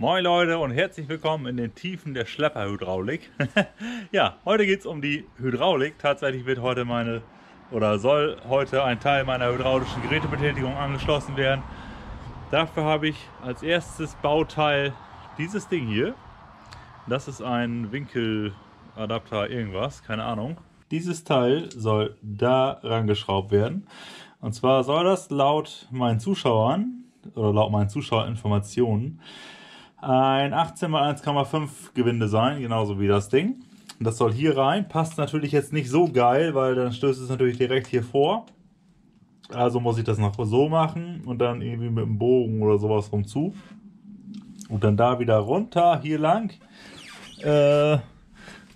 Moin Leute und herzlich willkommen in den Tiefen der Schlepperhydraulik. Ja, heute geht es um die Hydraulik. Tatsächlich wird heute soll heute ein Teil meiner hydraulischen Gerätebetätigung angeschlossen werden. Dafür habe ich als erstes Bauteil dieses Ding hier. Das ist ein Winkeladapter irgendwas, keine Ahnung. Dieses Teil soll da rangeschraubt werden. Und zwar soll das laut meinen Zuschauern oder laut meinen Zuschauerinformationen ein 18×1,5 Gewinde sein, genauso wie das Ding. Das soll hier rein, passt natürlich jetzt nicht so geil, weil dann stößt es natürlich direkt hier vor. Also muss ich das noch so machen und dann irgendwie mit dem Bogen oder sowas rum zu. Und dann da wieder runter, hier lang. Wäre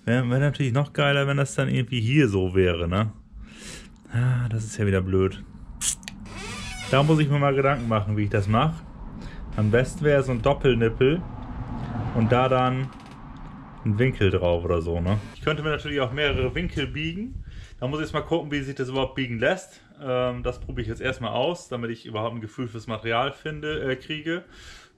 natürlich noch geiler, wenn das dann irgendwie hier so wäre, ne? Ah, das ist ja wieder blöd. Da muss ich mir mal Gedanken machen, wie ich das mache. Am besten wäre so ein Doppelnippel und da dann ein Winkel drauf oder so, ne? Ich könnte mir natürlich auch mehrere Winkel biegen. Da muss ich jetzt mal gucken, wie sich das überhaupt biegen lässt. Das probiere ich jetzt erstmal aus, damit ich überhaupt ein Gefühl fürs Material kriege.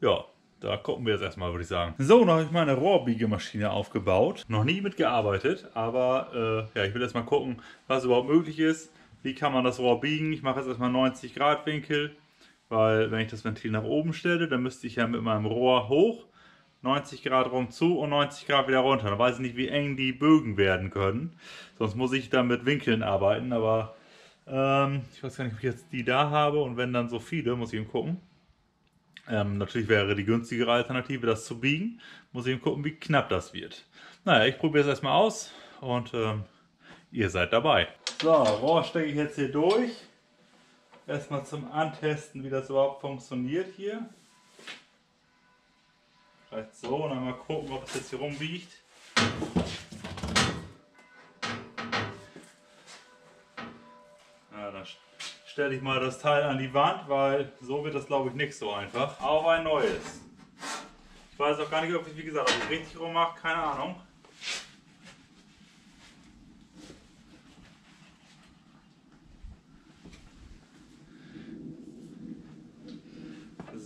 Ja, da gucken wir jetzt erstmal, würde ich sagen. So, noch habe ich meine Rohrbiegemaschine aufgebaut. Noch nie mitgearbeitet, aber ja, ich will jetzt mal gucken, was überhaupt möglich ist. Wie kann man das Rohr biegen? Ich mache jetzt erstmal 90 Grad Winkel. Weil wenn ich das Ventil nach oben stelle, dann müsste ich ja mit meinem Rohr hoch, 90 Grad rum zu und 90 Grad wieder runter. Da weiß ich nicht, wie eng die Bögen werden können. Sonst muss ich dann mit Winkeln arbeiten, aber ich weiß gar nicht, ob ich jetzt die da habe und wenn dann so viele, muss ich eben gucken. Natürlich wäre die günstigere Alternative, das zu biegen. Muss ich eben gucken, wie knapp das wird. Naja, ich probiere es erstmal aus und ihr seid dabei. So, Rohr stecke ich jetzt hier durch. Erstmal zum Antesten, wie das überhaupt funktioniert hier. Vielleicht so und dann mal gucken, ob es jetzt hier rumbiegt. Na, dann stelle ich mal das Teil an die Wand, weil so wird das, glaube ich, nicht so einfach. Auf ein neues. Ich weiß auch gar nicht, ob ich richtig rum mache, keine Ahnung.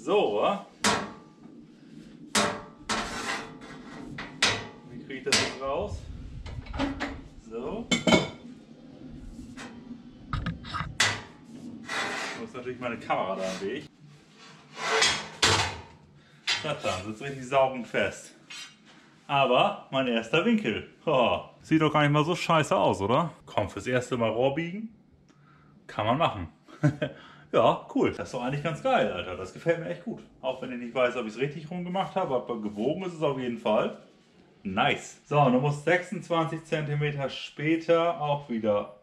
So, wie kriege ich das jetzt raus? So. Da ist natürlich meine Kamera da im Weg. Tata, sitzt richtig saugend fest. Aber mein erster Winkel. Oh, sieht doch gar nicht mal so scheiße aus, oder? Komm, fürs erste Mal Rohr biegen kann man machen. Ja, cool. Das ist doch eigentlich ganz geil, Alter. Das gefällt mir echt gut. Auch wenn ich nicht weiß, ob ich es richtig rum gemacht habe, aber gewogen ist es auf jeden Fall. Nice. So, und du musst 26 cm später auch wieder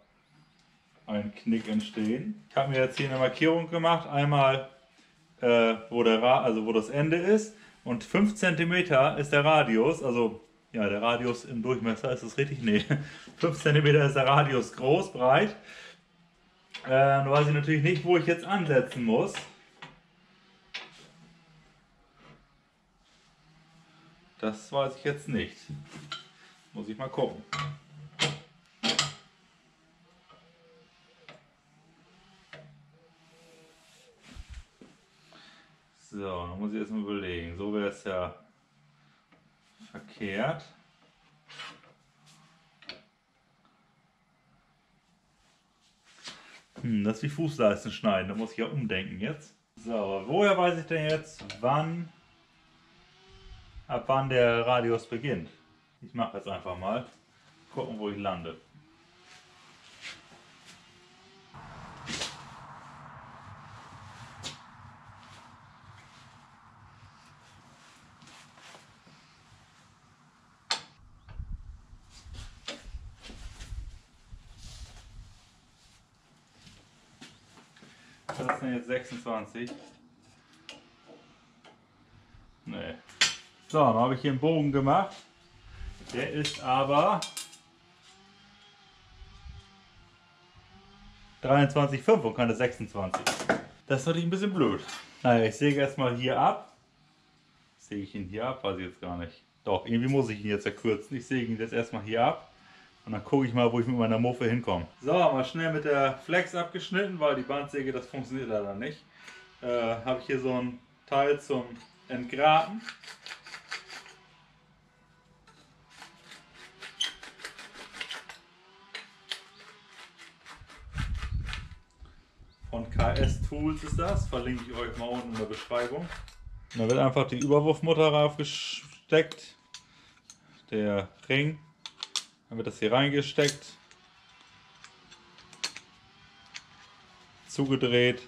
ein Knick entstehen. Ich habe mir jetzt hier eine Markierung gemacht. Einmal, wo das Ende ist. Und 5 cm ist der Radius. Also, ja, der Radius im Durchmesser, ist das richtig? Nee. 5 cm ist der Radius groß, breit. Nun weiß ich natürlich nicht, wo ich jetzt ansetzen muss. Das weiß ich jetzt nicht. Muss ich mal gucken. So, dann muss ich erstmal überlegen. So wäre es ja verkehrt. Das ist wie Fußleisten schneiden, da muss ich ja umdenken jetzt. So, aber woher weiß ich denn jetzt, ab wann der Radius beginnt? Ich mache jetzt einfach mal, gucken, wo ich lande. Das sind jetzt 26. Nee. So, dann habe ich hier einen Bogen gemacht. Der ist aber 23,5 und keine 26. Das ist natürlich ein bisschen blöd. Naja, ich säge erstmal hier ab. Säge ich ihn hier ab? Weiß ich jetzt gar nicht. Doch, irgendwie muss ich ihn jetzt verkürzen. Ich säge ihn jetzt erstmal hier ab. Und dann gucke ich mal, wo ich mit meiner Muffe hinkomme. So, mal schnell mit der Flex abgeschnitten, weil die Bandsäge, das funktioniert leider nicht. Habe ich hier so ein Teil zum entgraten. Von KS Tools ist das, verlinke ich euch mal unten in der Beschreibung. Da wird einfach die Überwurfmutter raufgesteckt, der Ring, dann wird das hier reingesteckt, zugedreht.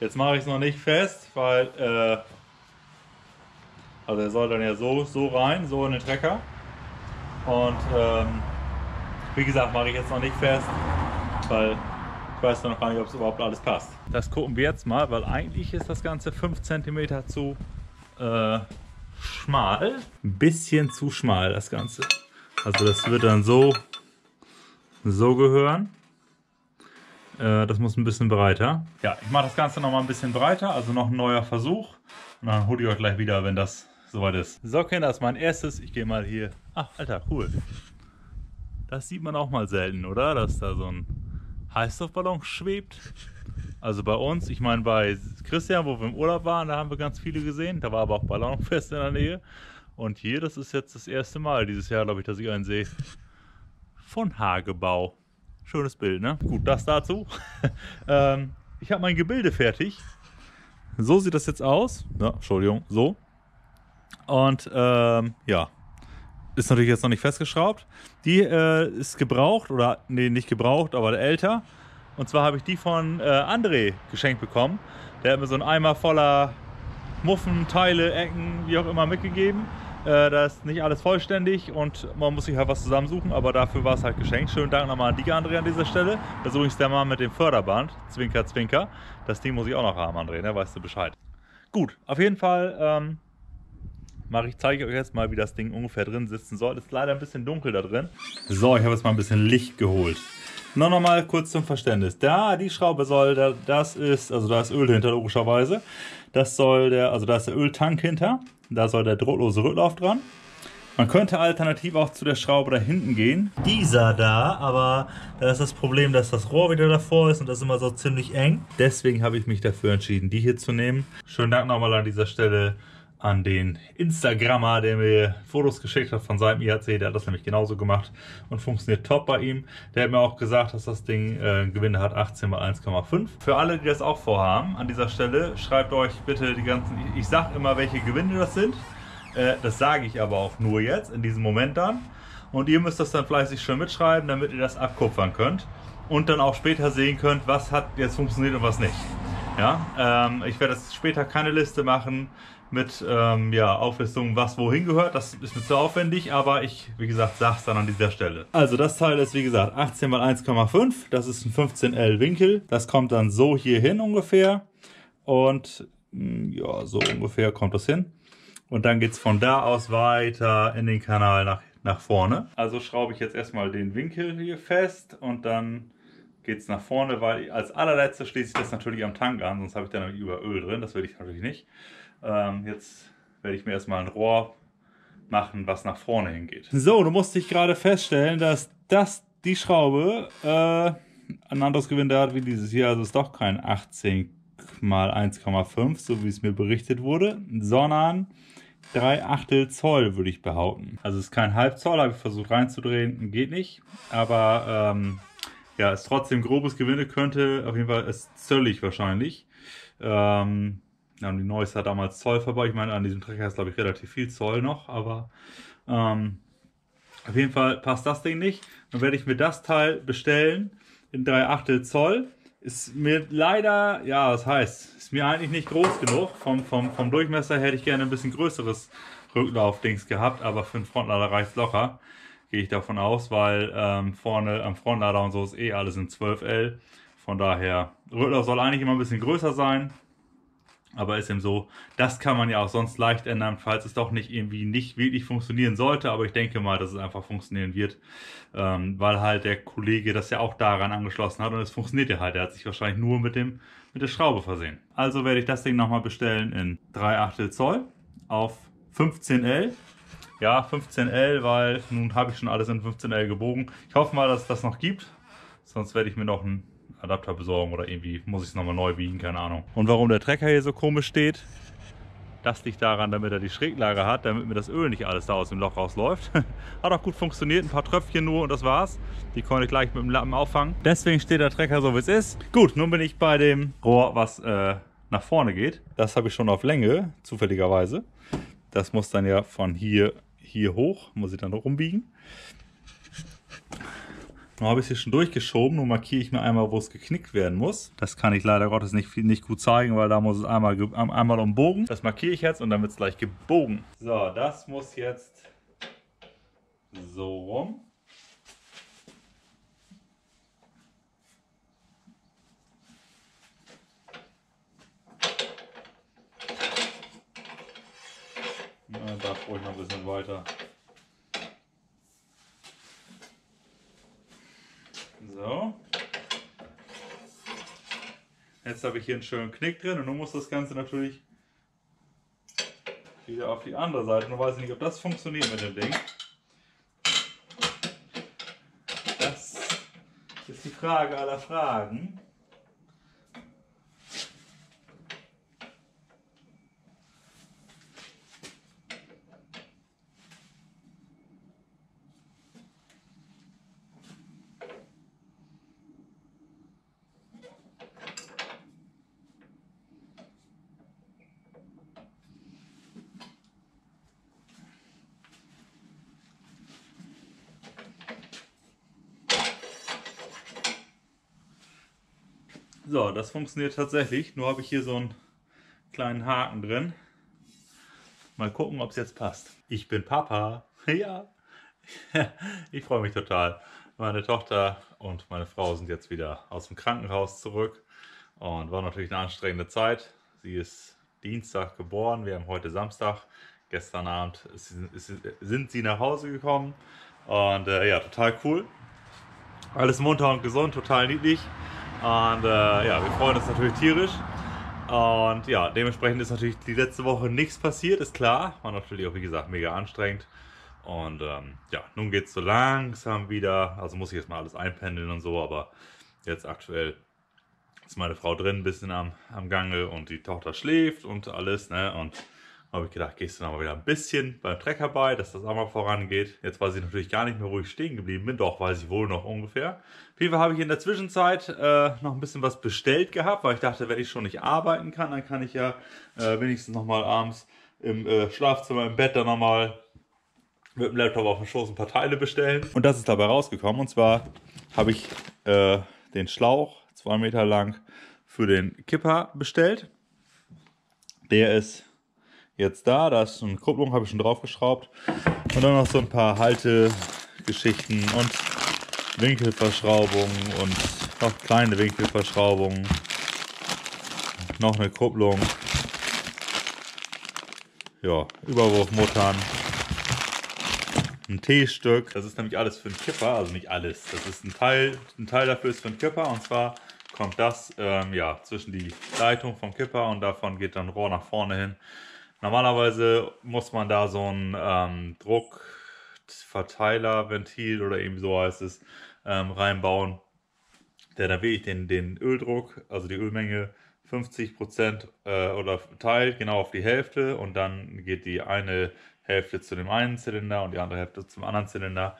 Jetzt mache ich es noch nicht fest, weil also er soll dann ja so rein, so in den Trecker. Und wie gesagt, mache ich jetzt noch nicht fest, weil ich weiß noch gar nicht, ob es überhaupt alles passt. Das gucken wir jetzt mal, weil eigentlich ist das Ganze 5 cm zu schmal. Ein bisschen zu schmal das Ganze. Also das wird dann so gehören. Das muss ein bisschen breiter. Ja, ich mache das Ganze nochmal ein bisschen breiter, also noch ein neuer Versuch. Und dann hole ich euch gleich wieder, wenn das soweit ist. So, okay, das ist mein erstes. Ich gehe mal hier. Ach, Alter, cool. Das sieht man auch mal selten, oder? Dass da so ein Heißluftballon schwebt. Also bei uns, ich meine bei Christian, wo wir im Urlaub waren, da haben wir ganz viele gesehen. Da war aber auch Ballonfest in der Nähe. Und hier, das ist jetzt das erste Mal dieses Jahr, glaube ich, dass ich einen sehe. Von Hagebau. Schönes Bild, ne? Gut, das dazu. Ich habe mein Gebilde fertig. So sieht das jetzt aus. Ja, Entschuldigung, so. Und ja. Ist natürlich jetzt noch nicht festgeschraubt. Die ist gebraucht, oder nee, nicht gebraucht, aber älter. Und zwar habe ich die von André geschenkt bekommen. Der hat mir so einen Eimer voller Muffen, Teile, Ecken, wie auch immer mitgegeben. Da ist nicht alles vollständig und man muss sich halt was zusammensuchen, aber dafür war es halt geschenkt. Schönen Dank nochmal an die André an dieser Stelle. Versuche ich es dann mal mit dem Förderband. Zwinker, zwinker. Das Ding muss ich auch noch haben, André, ne? Weißt du Bescheid. Gut, auf jeden Fall... zeige ich euch jetzt mal, wie das Ding ungefähr drin sitzen soll. Ist leider ein bisschen dunkel da drin. So, ich habe jetzt mal ein bisschen Licht geholt. Nochmal kurz zum Verständnis. Da, die Schraube soll, das ist, also da ist Öl hinter logischerweise. Das soll der, also da ist der Öltank hinter. Da soll der drahtlose Rücklauf dran. Man könnte alternativ auch zu der Schraube da hinten gehen. Dieser da, aber da ist das Problem, dass das Rohr wieder davor ist und das ist immer so ziemlich eng. Deswegen habe ich mich dafür entschieden, die hier zu nehmen. Schönen Dank nochmal an dieser Stelle an den Instagrammer, der mir Fotos geschickt hat von seinem IAC. Der hat das nämlich genauso gemacht und funktioniert top bei ihm. Der hat mir auch gesagt, dass das Ding Gewinde hat 18 × 1,5. Für alle, die das auch vorhaben, an dieser Stelle schreibt euch bitte die ganzen, ich sag immer, welche Gewinde das sind. Das sage ich aber auch nur jetzt, in diesem Moment dann. Und ihr müsst das dann fleißig schön mitschreiben, damit ihr das abkupfern könnt. Und dann auch später sehen könnt, was hat jetzt funktioniert und was nicht. Ja, ich werde das später keine Liste machen mit ja, Auflistung, was wohin gehört. Das ist mir zu aufwendig, aber ich, wie gesagt, sage es dann an dieser Stelle. Also das Teil ist, wie gesagt, 18 × 1,5. Das ist ein 15L Winkel. Das kommt dann so hier hin ungefähr. Und ja, so ungefähr kommt das hin. Und dann geht es von da aus weiter in den Kanal nach vorne. Also schraube ich jetzt erstmal den Winkel hier fest und dann... geht es nach vorne, weil als allerletzte schließe ich das natürlich am Tank an, sonst habe ich da nämlich über Öl drin, das will ich natürlich nicht. Jetzt werde ich mir erstmal ein Rohr machen, was nach vorne hingeht. So, du musst dich gerade feststellen, dass die Schraube ein anderes Gewinde hat wie dieses hier, also ist doch kein 18 × 1,5, so wie es mir berichtet wurde, sondern 3/8 Zoll würde ich behaupten. Also es ist kein Halbzoll, habe ich versucht reinzudrehen, geht nicht, aber ja, ist trotzdem grobes Gewinde, könnte, auf jeden Fall ist zöllig wahrscheinlich. Die Neues hat damals Zoll verbaut. Ich meine, an diesem Trecker ist, glaube ich, relativ viel Zoll noch, aber auf jeden Fall passt das Ding nicht. Dann werde ich mir das Teil bestellen in 3/8 Zoll. Ist mir leider, ja, was heißt, ist mir eigentlich nicht groß genug. Vom Durchmesser hätte ich gerne ein bisschen größeres Rücklaufdings gehabt, aber für den Frontlader reicht es locker. Gehe ich davon aus, weil vorne am Frontlader und so ist eh alles in 12L. Von daher, Rücklauf soll eigentlich immer ein bisschen größer sein. Aber ist eben so, das kann man ja auch sonst leicht ändern, falls es doch nicht irgendwie nicht wirklich funktionieren sollte. Aber ich denke mal, dass es einfach funktionieren wird, weil halt der Kollege das ja auch daran angeschlossen hat. Und es funktioniert ja halt, er hat sich wahrscheinlich nur mit der Schraube versehen. Also werde ich das Ding nochmal bestellen in 3/8 Zoll auf 15L. Ja, 15L, weil nun habe ich schon alles in 15L gebogen. Ich hoffe mal, dass es das noch gibt. Sonst werde ich mir noch ein Adapter besorgen oder irgendwie muss ich es nochmal neu biegen, keine Ahnung. Und warum der Trecker hier so komisch steht, das liegt daran, damit er die Schräglage hat, damit mir das Öl nicht alles da aus dem Loch rausläuft. Hat auch gut funktioniert, ein paar Tröpfchen nur und das war's. Die konnte ich gleich mit dem Lappen auffangen. Deswegen steht der Trecker so, wie es ist. Gut, nun bin ich bei dem Rohr, was nach vorne geht. Das habe ich schon auf Länge, zufälligerweise. Das muss dann ja von hier hoch, muss ich dann noch rumbiegen. Nun habe ich es hier schon durchgeschoben, nun markiere ich mir einmal, wo es geknickt werden muss. Das kann ich leider Gottes nicht gut zeigen, weil da muss es einmal umbogen. Das markiere ich jetzt und dann wird es gleich gebogen. So, das muss jetzt so rum. Ja, da ruhig noch ein bisschen weiter. So, jetzt habe ich hier einen schönen Knick drin und nun muss das Ganze natürlich wieder auf die andere Seite. Nun weiß ich nicht, ob das funktioniert mit dem Ding. Das ist die Frage aller Fragen. So, das funktioniert tatsächlich, nur habe ich hier so einen kleinen Haken drin. Mal gucken, ob es jetzt passt. Ich bin Papa. Ja, ich freue mich total. Meine Tochter und meine Frau sind jetzt wieder aus dem Krankenhaus zurück und war natürlich eine anstrengende Zeit. Sie ist Dienstag geboren, wir haben heute Samstag. Gestern Abend sind sie nach Hause gekommen und ja, total cool. Alles munter und gesund, total niedlich. Und ja, wir freuen uns natürlich tierisch und ja, dementsprechend ist natürlich die letzte Woche nichts passiert, ist klar. War natürlich auch, wie gesagt, mega anstrengend und ja, nun geht es so langsam wieder, also muss ich jetzt mal alles einpendeln und so, aber jetzt aktuell ist meine Frau drin, ein bisschen am Gange und die Tochter schläft und alles, ne, und habe ich gedacht, gehst du noch mal wieder ein bisschen beim Trecker bei, dass das auch mal vorangeht. Jetzt weiß ich natürlich gar nicht mehr, wo ich stehen geblieben bin. Doch, weiß ich wohl noch ungefähr. Auf jeden Fall habe ich in der Zwischenzeit noch ein bisschen was bestellt gehabt, weil ich dachte, wenn ich schon nicht arbeiten kann, dann kann ich ja wenigstens noch mal abends im Schlafzimmer, im Bett dann noch mal mit dem Laptop auf dem Schoß ein paar Teile bestellen. Und das ist dabei rausgekommen. Und zwar habe ich den Schlauch 2 Meter lang für den Kipper bestellt. Der ist jetzt da ist eine Kupplung, habe ich schon drauf geschraubt. Und dann noch so ein paar Haltegeschichten und Winkelverschraubungen und noch kleine Winkelverschraubungen. Noch eine Kupplung. Ja, Überwurfmuttern. Ein T-Stück. Das ist nämlich alles für den Kipper, also nicht alles. Das ist ein Teil dafür ist für den Kipper und zwar kommt das ja, zwischen die Leitung vom Kipper und davon geht dann ein Rohr nach vorne hin. Normalerweise muss man da so ein Druckverteilerventil oder eben so heißt es, reinbauen, der dann wirklich den Öldruck, also die Ölmenge 50% oder teilt genau auf die Hälfte und dann geht die eine Hälfte zu dem einen Zylinder und die andere Hälfte zum anderen Zylinder.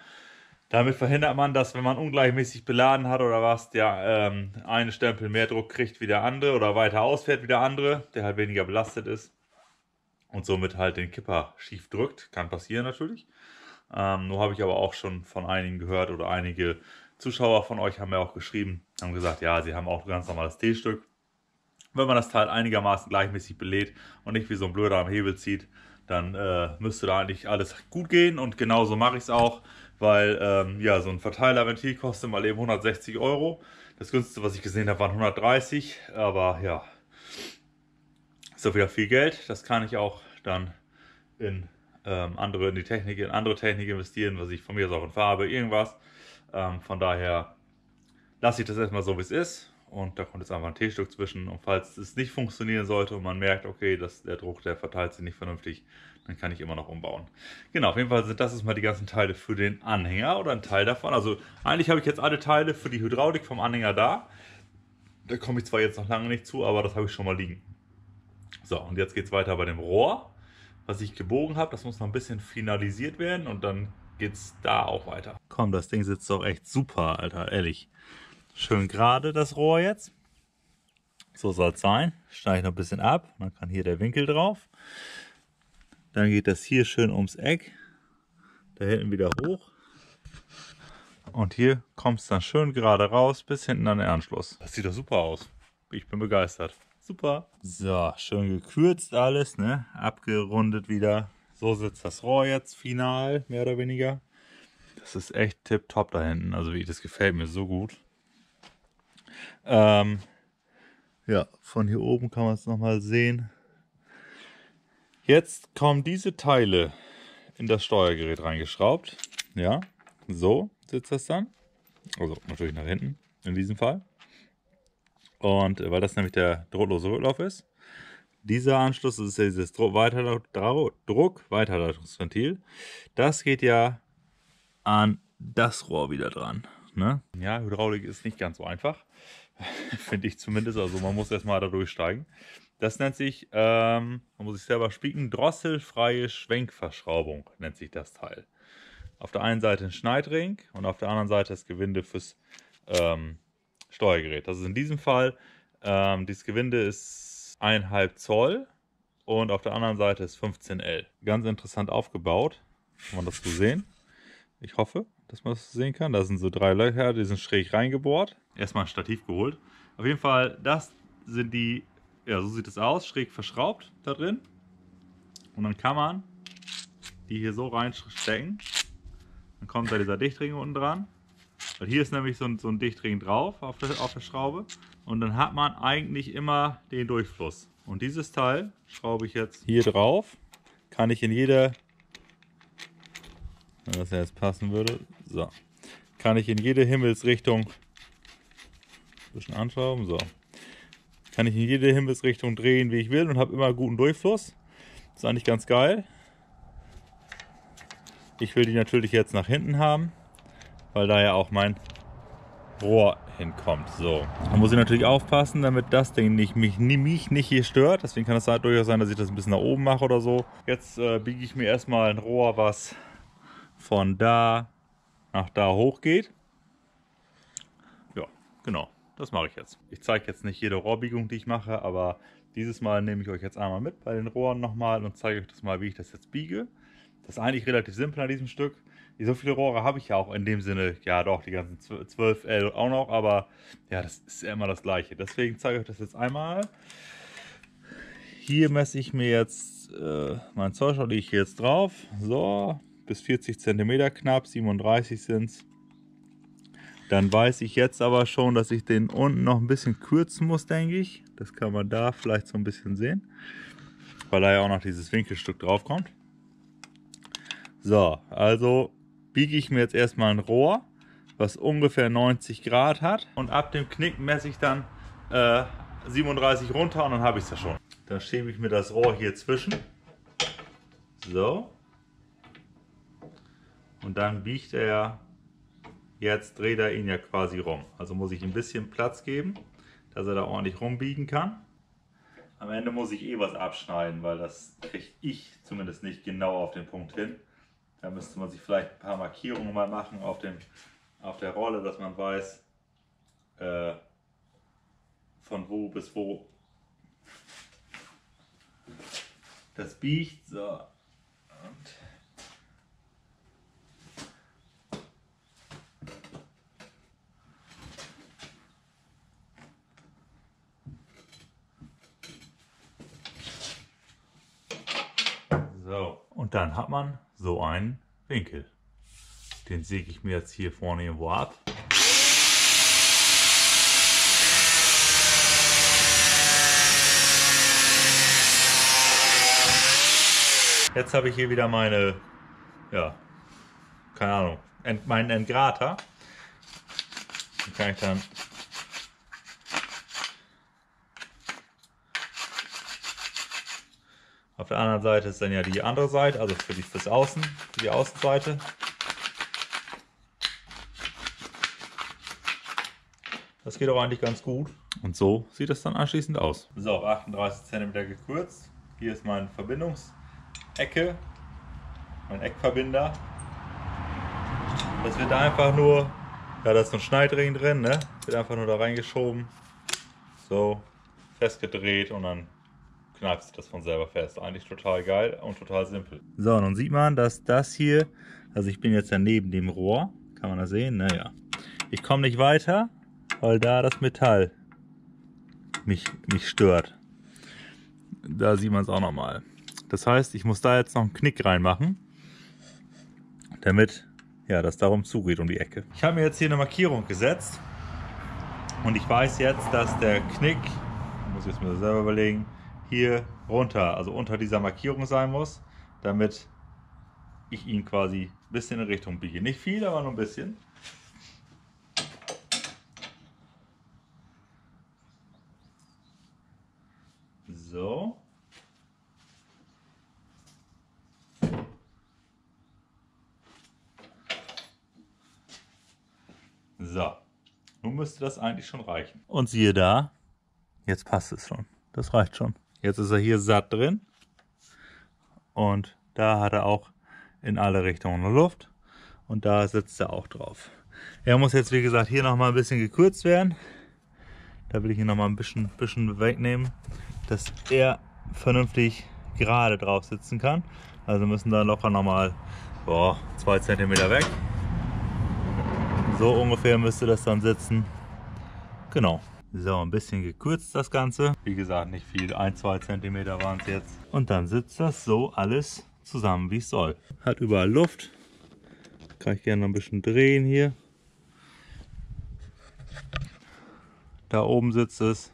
Damit verhindert man, dass wenn man ungleichmäßig beladen hat oder was, der eine Stempel mehr Druck kriegt wie der andere oder weiter ausfährt wie der andere, der halt weniger belastet ist. Und somit halt den Kipper schief drückt. Kann passieren natürlich. Nur habe ich aber auch schon von einigen gehört oder einige Zuschauer von euch haben mir auch geschrieben, haben gesagt, ja, sie haben auch ganz normales T-Stück. Wenn man das Teil einigermaßen gleichmäßig belädt und nicht wie so ein Blöder am Hebel zieht, dann müsste da eigentlich alles gut gehen. Und genauso mache ich es auch, weil ja, so ein Verteilerventil kostet mal eben 160 €. Das günstigste, was ich gesehen habe, waren 130, aber ja, ist doch wieder viel Geld, das kann ich auch dann in andere Technik investieren, was ich von mir aus auch in Farbe, irgendwas. Von daher lasse ich das erstmal so, wie es ist. Und da kommt jetzt einfach ein T-Stück zwischen. Und falls es nicht funktionieren sollte und man merkt, okay, dass der Druck, der verteilt sich nicht vernünftig, dann kann ich immer noch umbauen. Genau, auf jeden Fall sind das jetzt mal die ganzen Teile für den Anhänger oder ein Teil davon. Also eigentlich habe ich jetzt alle Teile für die Hydraulik vom Anhänger da. Da komme ich zwar jetzt noch lange nicht zu, aber das habe ich schon mal liegen. So, und jetzt geht es weiter bei dem Rohr, was ich gebogen habe. Das muss noch ein bisschen finalisiert werden und dann geht es da auch weiter. Komm, das Ding sitzt doch echt super, Alter, ehrlich. Schön gerade das Rohr jetzt. So soll es sein. Schneide ich noch ein bisschen ab, dann kann hier der Winkel drauf. Dann geht das hier schön ums Eck. Da hinten wieder hoch. Und hier kommt es dann schön gerade raus bis hinten an den Anschluss. Das sieht doch super aus. Ich bin begeistert. Super. So, schön gekürzt alles, ne? Abgerundet wieder. So sitzt das Rohr jetzt final, mehr oder weniger. Das ist echt tipptopp da hinten. Also wie das gefällt mir so gut. Ja, von hier oben kann man es nochmal sehen. Jetzt kommen diese Teile in das Steuergerät reingeschraubt. Ja, so sitzt das dann. Also natürlich nach hinten in diesem Fall. Und weil das nämlich der drahtlose Rücklauf ist, dieser Anschluss, das ist ja dieses Druckweiterleitungsventil, das geht ja an das Rohr wieder dran. Ne? Ja, Hydraulik ist nicht ganz so einfach, finde ich zumindest. Also man muss erstmal da durchsteigen. Das nennt sich, man muss sich selber spieken, drosselfreie Schwenkverschraubung nennt sich das Teil. Auf der einen Seite ein Schneidring und auf der anderen Seite das Gewinde fürs Steuergerät. Das ist in diesem Fall, dieses Gewinde ist 1,5 Zoll und auf der anderen Seite ist 15L. Ganz interessant aufgebaut, kann man das so sehen. Ich hoffe, dass man das sehen kann. Da sind so drei Löcher, die sind schräg reingebohrt. Erstmal ein Stativ geholt. Auf jeden Fall, das sind die, ja, so sieht es aus, schräg verschraubt da drin. Und dann kann man die hier so reinstecken. Dann kommt da dieser Dichtring unten dran. Weil hier ist nämlich so ein Dichtring drauf auf der Schraube und dann hat man eigentlich immer den Durchfluss. Und dieses Teil schraube ich jetzt hier drauf, kann ich in jede, wenn das jetzt passen würde, so, kann ich in jede Himmelsrichtung, ein bisschen anschrauben, so, kann ich in jede Himmelsrichtung drehen, wie ich will und habe immer guten Durchfluss. Das ist eigentlich ganz geil. Ich will die natürlich jetzt nach hinten haben, weil da ja auch mein Rohr hinkommt. So, da muss ich natürlich aufpassen, damit das Ding mich nicht hier stört. Deswegen kann es halt durchaus sein, dass ich das ein bisschen nach oben mache oder so. Jetzt biege ich mir erstmal ein Rohr, was von da nach da hoch geht. Ja, genau, das mache ich jetzt. Ich zeige jetzt nicht jede Rohrbiegung, die ich mache, aber dieses Mal nehme ich euch jetzt einmal mit bei den Rohren nochmal und zeige euch das mal, wie ich das jetzt biege. Das ist eigentlich relativ simpel an diesem Stück. So viele Rohre habe ich ja auch in dem Sinne, ja doch, die ganzen 12L auch noch, aber ja, das ist ja immer das Gleiche. Deswegen zeige ich euch das jetzt einmal. Hier messe ich mir jetzt meinen Zollstock, lege ich hier jetzt drauf. So, bis 40 cm knapp, 37 sind es. Dann weiß ich jetzt aber schon, dass ich den unten noch ein bisschen kürzen muss, denke ich. Das kann man da vielleicht so ein bisschen sehen, weil da ja auch noch dieses Winkelstück drauf kommt. So, also biege ich mir jetzt erstmal ein Rohr, was ungefähr 90 Grad hat. Und ab dem Knick messe ich dann 37 runter und dann habe ich es ja schon. Dann schiebe ich mir das Rohr hier zwischen. So. Und dann biegt er, jetzt dreht er ihn ja quasi rum. Also muss ich ein bisschen Platz geben, dass er da ordentlich rumbiegen kann. Am Ende muss ich eh was abschneiden, weil das kriege ich zumindest nicht genau auf den Punkt hin. Da müsste man sich vielleicht ein paar Markierungen mal machen auf der Rolle, dass man weiß, von wo bis wo das biegt. So. So. Und dann hat man so einen Winkel. Den säge ich mir jetzt hier vorne irgendwo ab. Jetzt habe ich hier wieder meine, ja, keine Ahnung, meinen Entgrater. Den kann ich dann auf der anderen Seite ist dann ja die andere Seite, also für die Außenseite. Das geht auch eigentlich ganz gut. Und so sieht das dann anschließend aus. So, 38 cm gekürzt. Hier ist meine Verbindungsecke, mein Eckverbinder. Das wird einfach nur, ja, da ist so ein Schneidring drin, ne? Wird einfach nur da reingeschoben. So, festgedreht und dann kneifst du das von selber fest. Eigentlich total geil und total simpel. So, nun sieht man, dass das hier, also ich bin jetzt ja neben dem Rohr, kann man das sehen? Naja, ich komme nicht weiter, weil da das Metall mich stört. Da sieht man es auch nochmal. Das heißt, ich muss da jetzt noch einen Knick reinmachen, damit ja, das darum zugeht, um die Ecke. Ich habe mir jetzt hier eine Markierung gesetzt und ich weiß jetzt, dass der Knick, muss ich jetzt mir selber überlegen, hier runter, also unter dieser Markierung sein muss, damit ich ihn quasi ein bisschen in Richtung biege. Nicht viel, aber nur ein bisschen. So. So. Nun müsste das eigentlich schon reichen. Und siehe da, jetzt passt es schon. Das reicht schon. Jetzt ist er hier satt drin und da hat er auch in alle Richtungen Luft und da sitzt er auch drauf. Er muss jetzt, wie gesagt, hier nochmal ein bisschen gekürzt werden. Da will ich ihn nochmal ein bisschen wegnehmen, dass er vernünftig gerade drauf sitzen kann. Also müssen da locker nochmal 2 cm weg. So ungefähr müsste das dann sitzen. Genau. So, ein bisschen gekürzt das Ganze. Wie gesagt, nicht viel, 1-2 cm waren es jetzt. Und dann sitzt das so alles zusammen, wie es soll. Hat überall Luft. Kann ich gerne noch ein bisschen drehen hier. Da oben sitzt es.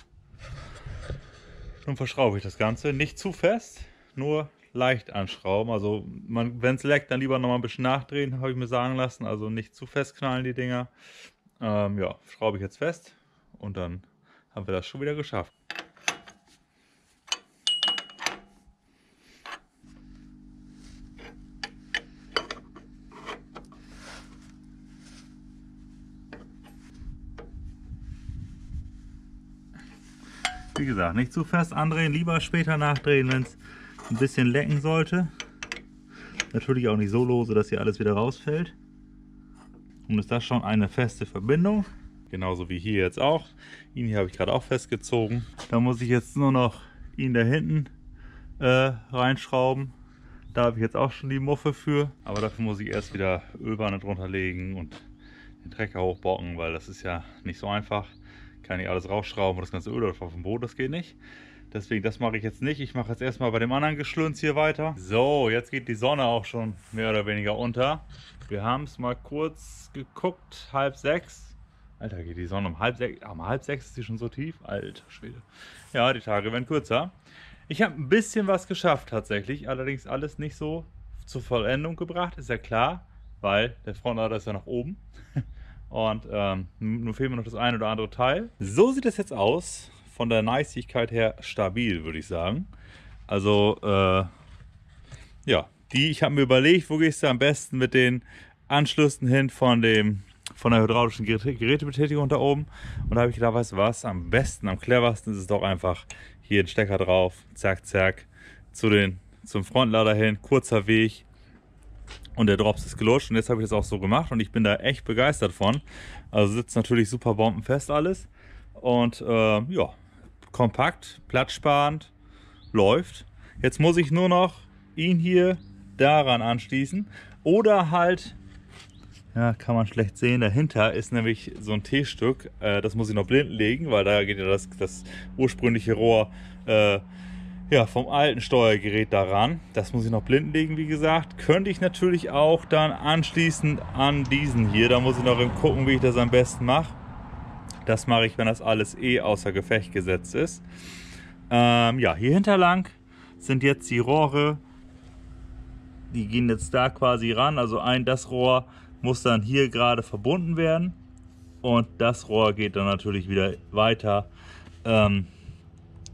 Nun verschraube ich das Ganze. Nicht zu fest, nur leicht anschrauben. Also wenn es leckt, dann lieber nochmal ein bisschen nachdrehen, habe ich mir sagen lassen. Also nicht zu fest knallen die Dinger. Ja, schraube ich jetzt fest. Und dann haben wir das schon wieder geschafft. Wie gesagt, nicht zu fest andrehen, lieber später nachdrehen, wenn es ein bisschen lecken sollte. Natürlich auch nicht so lose, dass hier alles wieder rausfällt. Und ist das schon eine feste Verbindung. Genauso wie hier jetzt auch. Ihn hier habe ich gerade auch festgezogen. Da muss ich jetzt nur noch ihn da hinten reinschrauben. Da habe ich jetzt auch schon die Muffe für. Aber dafür muss ich erst wieder Ölwanne drunter legen und den Trecker hochbocken, weil das ist ja nicht so einfach. Kann ich alles rausschrauben und das ganze Öl auf dem Boden, das geht nicht. Deswegen, das mache ich jetzt nicht. Ich mache jetzt erstmal bei dem anderen Geschlünz hier weiter. So, jetzt geht die Sonne auch schon mehr oder weniger unter. Wir haben es mal kurz geguckt, 5:30. Alter, geht die Sonne um 5:30, um 5:30 ist die schon so tief? Alter Schwede. Ja, die Tage werden kürzer. Ich habe ein bisschen was geschafft tatsächlich, allerdings alles nicht so zur Vollendung gebracht, ist ja klar, weil der Frontlader ist ja nach oben. Und nun fehlt mir noch das ein oder andere Teil. So sieht es jetzt aus, von der Neißigkeit her stabil, würde ich sagen. Also, ja, ich habe mir überlegt, wo gehst du am besten mit den Anschlüssen hin von der hydraulischen Gerätebetätigung da oben, und da habe ich gedacht, weißt du was, am besten, am cleversten ist es doch einfach hier den Stecker drauf, zack, zack, zum Frontlader hin, kurzer Weg und der Drops ist gelutscht, und jetzt habe ich das auch so gemacht und ich bin da echt begeistert von. Also sitzt natürlich super bombenfest alles und ja, kompakt, platzsparend, läuft. Jetzt muss ich nur noch ihn hier daran anschließen oder halt, ja, kann man schlecht sehen. Dahinter ist nämlich so ein T-Stück. Das muss ich noch blind legen, weil da geht ja das ursprüngliche Rohr ja, vom alten Steuergerät daran. Das muss ich noch blind legen, wie gesagt. Könnte ich natürlich auch dann anschließend an diesen hier. Da muss ich noch gucken, wie ich das am besten mache. Das mache ich, wenn das alles außer Gefecht gesetzt ist. Ja, hier hinter lang sind jetzt die Rohre. Die gehen jetzt da quasi ran. Also das Rohr muss dann hier gerade verbunden werden und das Rohr geht dann natürlich wieder weiter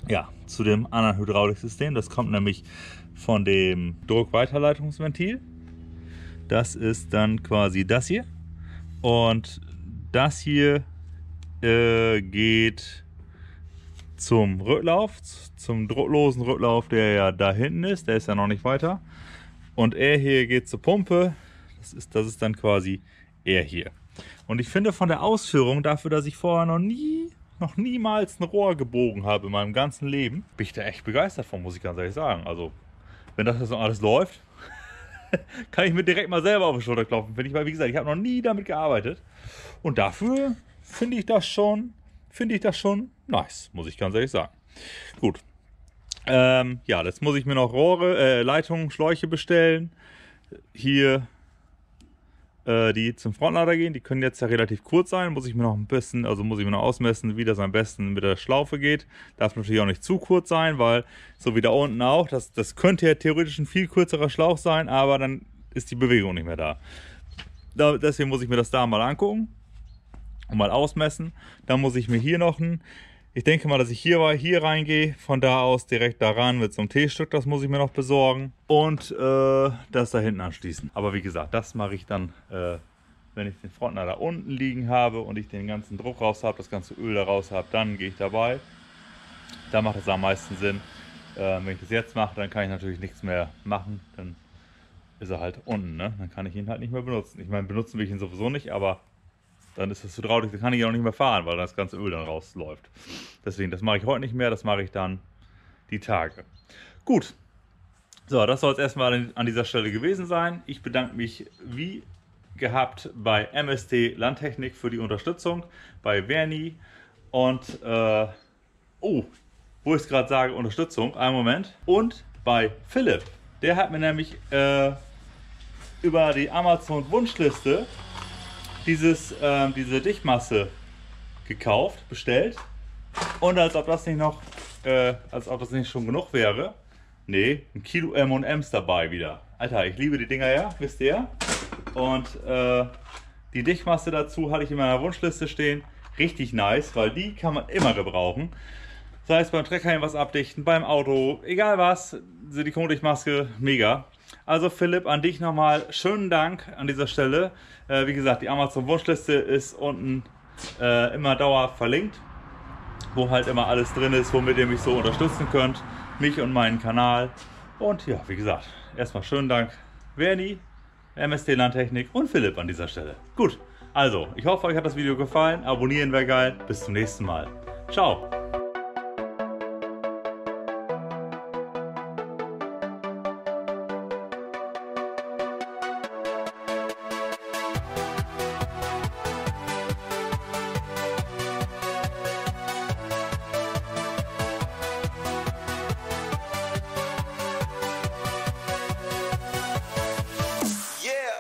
ja, zu dem anderen Hydrauliksystem. Das kommt nämlich von dem Druckweiterleitungsventil. Das ist dann quasi das hier und das hier geht zum Rücklauf, zum drucklosen Rücklauf, der ja da hinten ist, der ist ja noch nicht weiter. Und er hier geht zur Pumpe, das ist dann quasi er hier. Und ich finde von der Ausführung, dafür, dass ich vorher noch niemals ein Rohr gebogen habe in meinem ganzen Leben, bin ich da echt begeistert von, muss ich ganz ehrlich sagen. Also, wenn das jetzt noch alles läuft, kann ich mir direkt mal selber auf die Schulter klopfen, finde ich. Weil, wie gesagt, ich habe noch nie damit gearbeitet. Und dafür finde ich das schon nice, muss ich ganz ehrlich sagen. Gut. Ja, jetzt muss ich mir noch Rohre, Leitungen, Schläuche bestellen. Hier, die zum Frontlader gehen, die können jetzt ja relativ kurz sein. Muss ich mir noch ein bisschen, also muss ich mir noch ausmessen, wie das am besten mit der Schlaufe geht. Darf natürlich auch nicht zu kurz sein, weil so wie da unten auch, das könnte ja theoretisch ein viel kürzerer Schlauch sein, aber dann ist die Bewegung nicht mehr da. Deswegen muss ich mir das da mal angucken und mal ausmessen. Dann muss ich mir hier noch ein, ich denke mal, dass ich hier reingehe, von da aus direkt daran mit so einem T-Stück, das muss ich mir noch besorgen. Und das da hinten anschließen. Aber wie gesagt, das mache ich dann, wenn ich den Frontlader da unten liegen habe und ich den ganzen Druck raus habe, das ganze Öl da raus habe, dann gehe ich dabei. Da macht es am meisten Sinn. Wenn ich das jetzt mache, dann kann ich natürlich nichts mehr machen. Dann ist er halt unten, ne? Dann kann ich ihn halt nicht mehr benutzen. Ich meine, benutzen will ich ihn sowieso nicht, aber dann ist das zu traurig, dann kann ich ja auch nicht mehr fahren, weil das ganze Öl dann rausläuft. Deswegen, das mache ich heute nicht mehr, das mache ich dann die Tage. Gut, so, das soll es erstmal an dieser Stelle gewesen sein. Ich bedanke mich wie gehabt bei MST Landtechnik für die Unterstützung, bei Verni und, oh, wo ich es gerade sage, Unterstützung, einen Moment, und bei Philipp. Der hat mir nämlich über die Amazon-Wunschliste diese Dichtmasse gekauft, bestellt, und als ob das nicht schon genug wäre, nee, ein Kilo M&M's dabei wieder. Alter, ich liebe die Dinger ja, wisst ihr. Und die Dichtmasse dazu hatte ich in meiner Wunschliste stehen, richtig nice, weil die kann man immer gebrauchen. Sei es beim Trecker was abdichten, beim Auto, egal was, Silikondichtmaske, mega. Also Philipp, an dich nochmal schönen Dank an dieser Stelle. Wie gesagt, die Amazon-Wunschliste ist unten immer dauerhaft verlinkt, wo halt immer alles drin ist, womit ihr mich so unterstützen könnt, mich und meinen Kanal. Und ja, wie gesagt, erstmal schönen Dank Verni, MST Landtechnik und Philipp an dieser Stelle. Gut, also ich hoffe, euch hat das Video gefallen. Abonnieren wäre geil. Bis zum nächsten Mal. Ciao.